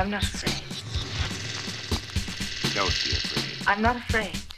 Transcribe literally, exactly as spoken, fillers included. I'm not afraid. Don't be afraid. I'm not afraid.